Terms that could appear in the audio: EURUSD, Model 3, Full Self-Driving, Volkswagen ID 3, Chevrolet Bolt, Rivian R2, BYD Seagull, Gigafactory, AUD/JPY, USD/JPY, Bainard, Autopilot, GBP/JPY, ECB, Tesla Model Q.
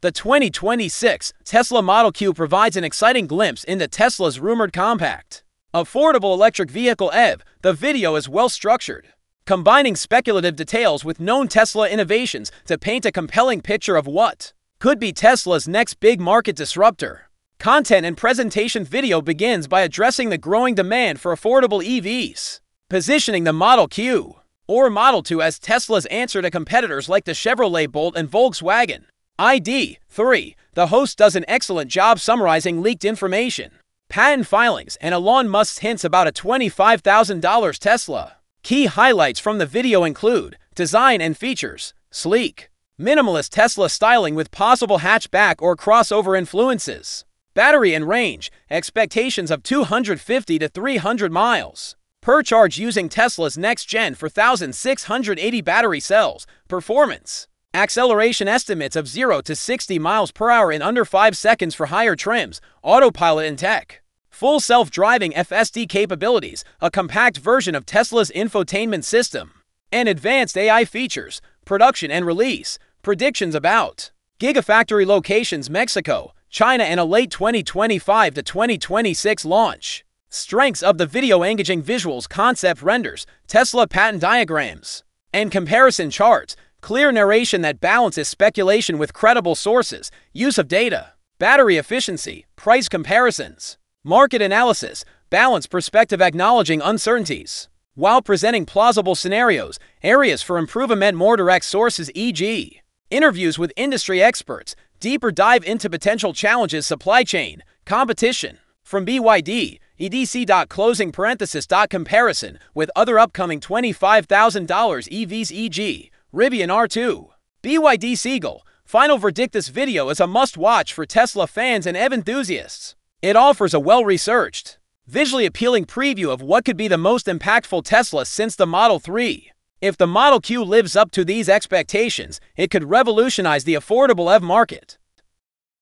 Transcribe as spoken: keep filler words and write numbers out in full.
The twenty twenty-six Tesla Model Q provides an exciting glimpse into Tesla's rumored compact, affordable electric vehicle E V. The video is well-structured, combining speculative details with known Tesla innovations to paint a compelling picture of what could be Tesla's next big market disruptor. Content and presentation. Video begins by addressing the growing demand for affordable E Vs, positioning the Model Q or Model two as Tesla's answer to competitors like the Chevrolet Bolt and Volkswagen I D three, the host does an excellent job summarizing leaked information, patent filings, and Elon Musk's hints about a twenty-five thousand dollar Tesla. Key highlights from the video include design and features, sleek, minimalist Tesla styling with possible hatchback or crossover influences, battery and range, expectations of two hundred fifty to three hundred miles per charge using Tesla's next-gen four thousand six hundred eighty battery cells, performance, acceleration estimates of zero to sixty miles per hour in under five seconds for higher trims, autopilot and tech. Full self-driving F S D capabilities, a compact version of Tesla's infotainment system, and advanced A I features, production and release, predictions about Gigafactory locations Mexico, China and a late twenty twenty-five to twenty twenty-six launch. Strengths of the video: engaging visuals, concept renders, Tesla patent diagrams, and comparison charts. Clear narration that balances speculation with credible sources, use of data, battery efficiency, price comparisons, market analysis, balanced perspective acknowledging uncertainties, while presenting plausible scenarios, areas for improvement, more direct sources for example interviews with industry experts, deeper dive into potential challenges, supply chain, competition, from B Y D, E D C. Closing parenthesis. Comparison with other upcoming twenty-five thousand dollar E Vs for example Rivian R two, B Y D Seagull. Final verdict: this video is a must-watch for Tesla fans and E V enthusiasts. It offers a well-researched, visually appealing preview of what could be the most impactful Tesla since the Model three. If the Model Q lives up to these expectations, it could revolutionize the affordable E V market.